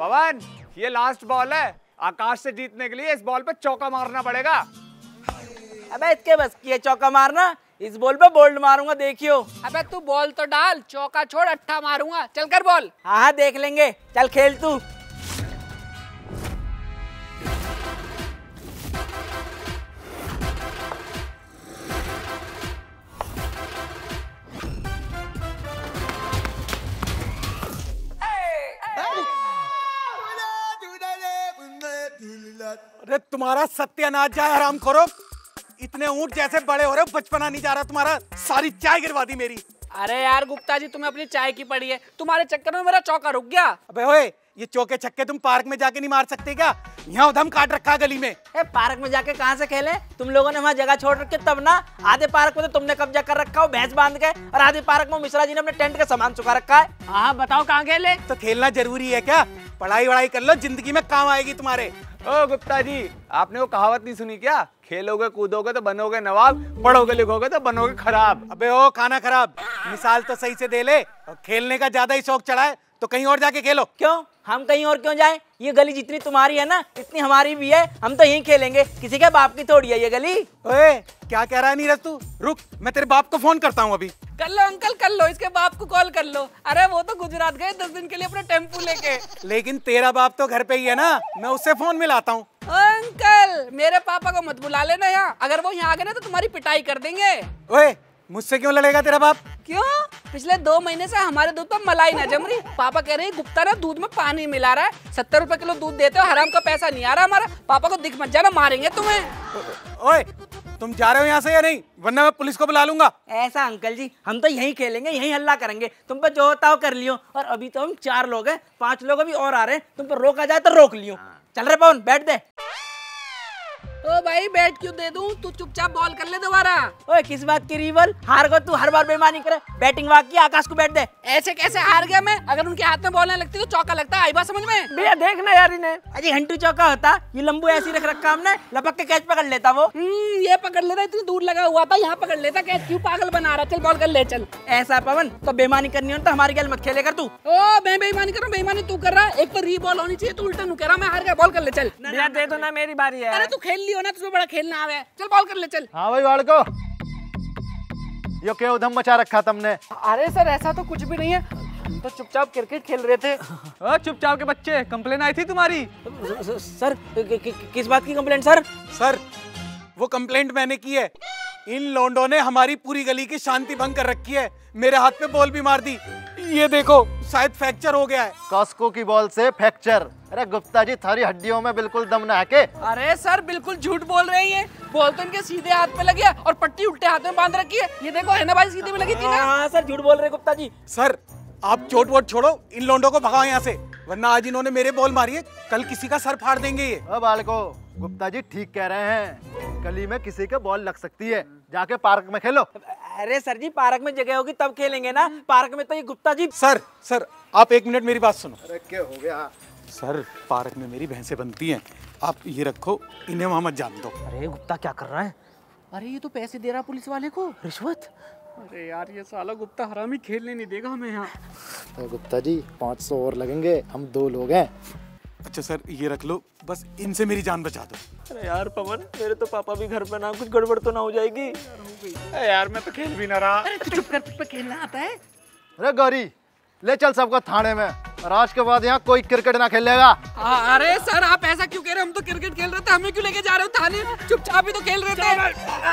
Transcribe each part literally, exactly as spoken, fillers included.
पवन, ये last ball है। आकाश से जीतने के लिए इस बॉल पे चौका मारना पड़ेगा। अबे इसके बस की है चौका मारना, इस बॉल पे बोल्ड मारूंगा देखियो। अबे तू बॉल तो डाल, चौका छोड़ अट्ठा मारूंगा। चल कर बॉल। हाँ हाँ देख लेंगे, चल खेल तू। अरे तुम्हारा सत्यानाश जाए हराम खोरो, इतने ऊंट जैसे बड़े हो रहे हो, बचपना नहीं जा रहा तुम्हारा। सारी चाय गिरवा दी मेरी। अरे यार गुप्ता जी, तुम्हें अपनी चाय की पड़ी है, तुम्हारे चक्कर में मेरा चौका रुक गया। अबे ओए, ये चौके छक्के तुम पार्क में जाके नहीं मार सकते क्या? यहाँ उधम काट रखा गली में। ए, पार्क में जाके कहाँ से खेले? तुम लोगों ने वहाँ जगह छोड़ रखी तब ना। आधे पार्क में तो तुमने कब्जा कर रखा हो भैंस बांध के, और आधे पार्क में मिश्रा जी ने अपने टेंट का सामान चुका रखा है। हाँ बताओ कहाँ खेले? तो खेलना जरूरी है क्या? पढ़ाई वढ़ाई कर लो, जिंदगी में काम आएगी तुम्हारे। ओ गुप्ता जी, आपने वो कहावत नहीं सुनी क्या? खेलोगे कूदोगे तो बनोगे नवाब, पढ़ोगे लिखोगे तो बनोगे खराब। अबे ओ खाना खराब, मिसाल तो सही से दे ले। और खेलने का ज्यादा ही शौक चढ़ा है तो कहीं और जाके खेलो। क्यों? हम कहीं और क्यों जाएं? ये गली जितनी तुम्हारी है ना इतनी हमारी भी है, हम तो यहीं खेलेंगे, किसी के बाप की थोड़ी है ये गली। ओए क्या कह रहा है नीरज तू? रुक, मैं तेरे बाप को फोन करता हूँ अभी। कर लो अंकल, कर लो, इसके बाप को कॉल कर लो। अरे वो तो गुजरात गए दस दिन के लिए अपना टेम्पू लेके। लेकिन तेरा बाप तो घर पे ही है ना, मैं उससे फोन मिलाता हूँ। अंकल मेरे पापा को मत बुला लेना यहाँ, अगर वो यहाँ आ गए ना तो तुम्हारी पिटाई कर देंगे। ओए मुझसे क्यों लड़ेगा तेरा बाप? क्यों? पिछले दो महीने से हमारे दूध पर मलाई ना जम रही। पापा कह रहे हैं गुप्ता ना दूध में पानी मिला रहा है। सत्तर रुपए किलो दूध देते हो, हराम का पैसा नहीं आ रहा हमारा। पापा को दिख मत जाना, मारेंगे तुम्हें। ओए तुम जा रहे हो यहाँ से या नहीं? वरना मैं पुलिस को बुला लूंगा। ऐसा अंकल जी, हम तो यही खेलेंगे, यही हल्ला करेंगे, तुम पर जो होता हो कर लियो। और अभी तो हम चार लोग हैं, पांच लोग अभी और आ रहे हैं, तुम पर रोका जाए तो रोक लियो। चल रहे पवन, बैठ दे। ओ भाई बैठ क्यों दे दूं, तू चुपचाप बॉल कर ले दोबारा। ओए किस बात की रिवल? हार गो तू, हर बार बेईमानी करे। बैटिंग वाक की, आकाश को बैठ दे। ऐसे कैसे हार गया मैं? अगर उनके हाथ में बॉल नहीं लगती तो चौका लगता है, आई बात समझ में? भैया देखना यार इन्हें, अजी घंटू चौका होता। ये लंबू ऐसी रख रखा हमने, लपक के कैच पकड़ लेता वो। हम्म, ये पकड़ लेता, इतनी दूर लगा हुआ था, यहाँ पकड़ लेता कैच। क्यों पागल बना रहा? चल बॉल कर ले। चल ऐसा पवन, तो बेईमानी करनी हो तो हमारी गल मत खेले कर तू। ओ मैं बेईमानी कर रहा हूँ? बेईमानी तू कर रहा है। एक तो री बॉल होनी चाहिए, तू उल्टा नु कह रहा। मैं हार गया, बॉल कर ले। चल दे दो ना, मेरी बारी है। अरे तू खेल ना, तुझे बड़ा खेलना आवे। चल बॉल कर ले। चल हाँ भाई बालको, यो क्या उधम मचा रखा तुमने? अरे सर ऐसा तो कुछ भी नहीं है, हम तो चुपचाप क्रिकेट खेल रहे थे। ओ चुपचाप के बच्चे, कंप्लेन आई थी तुम्हारी। सर किस बात की कंप्लेन? सर सर वो कंप्लेंट मैंने की है, इन लोंडों ने हमारी पूरी गली की शांति भंग कर रखी है। मेरे हाथ पे बॉल भी मार दी, ये देखो शायद फ्रैक्चर हो गया है। कास्को की बॉल से फ्रैक्चर? अरे गुप्ता जी थारी हड्डियों में बिल्कुल दम ना आके। अरे सर बिल्कुल झूठ बोल रहे हैं, बॉल तो इनके सीधे हाथ पे लगी है और पट्टी उल्टे हाथ में बांध रखी है। ये देखो है ना भाई, सीधे में लगी थी ना। हाँ सर झूठ बोल रहे गुप्ता जी। सर आप चोट वोट छोड़ो, इन लोंडों को भगाओ यहाँ से, वरना आज इन्होंने मेरे बॉल मारी है, कल किसी का सर फाड़ देंगे ये। अब बालको गुप्ता जी ठीक कह रहे हैं, गली में किसी के बॉल लग सकती है, जाके पार्क में खेलो। अरे सर जी पार्क में जगह होगी तब खेलेंगे ना, पार्क में तो ये गुप्ता जी। सर सर आप एक मिनट मेरी बात सुनो। अरे क्या हो गया सर? पार्क में मेरी भैंसें बनती हैं, आप ये रखो, इन्हें वहाँ मत जान दो। अरे गुप्ता क्या कर रहा है? अरे ये तो पैसे दे रहा पुलिस वाले को, रिश्वत। अरे यार ये साला गुप्ता हरामी खेलने नहीं देगा हमें यहाँ। तो गुप्ता जी पाँच सौ और लगेंगे, हम दो लोग हैं। अच्छा सर ये रख लो, बस इनसे मेरी जान बचा दो। अरे यार पवन, मेरे तो पापा भी घर पे ना, कुछ गड़बड़ तो ना हो जाएगी? अरे यार मैं तो खेल भी ना रहा। अरे तू चुप कर, तुझे खेलना आता है? अरे गौरी ले चल सबको थाने में, और आज के बाद यहाँ कोई क्रिकेट ना खेलेगा। अरे सर आप ऐसा क्यों कह रहे हो, हम तो क्रिकेट खेल रहे थे, हमें क्यों लेके जा रहे हो थाने? चुपचाप ही तो खेल रहे थे।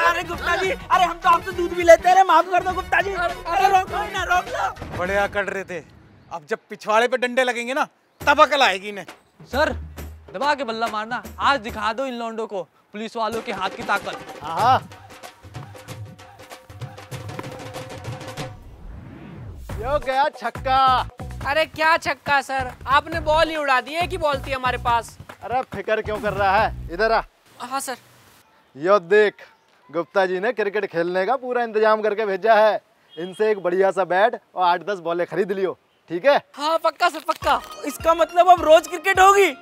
अरे गुप्ता जी, अरे हम तो आपसे दूध भी लेते हैं, माफ कर दो गुप्ता जी। अरे रोको ना, रोक लो। बड़े अकड़ रहे थे, अब जब पिछवाड़े पे डंडे लगेंगे ना तब अकल आएगी इन्हें। सर दबा के बल्ला मारना, आज दिखा दो इन लौंडों को पुलिस वालों के हाथ की ताकत। हाँ यो गया छक्का। अरे क्या छक्का सर, आपने बॉल ही उड़ा दी है कि बॉल थी हमारे पास। अरे फिकर क्यों कर रहा है, इधर आ। हाँ सर। यो देख गुप्ता जी ने क्रिकेट खेलने का पूरा इंतजाम करके भेजा है, इनसे एक बढ़िया सा बैट और आठ दस बॉलें खरीद लियो, ठीक है? हाँ पक्का सर पक्का। इसका मतलब अब रोज क्रिकेट होगी।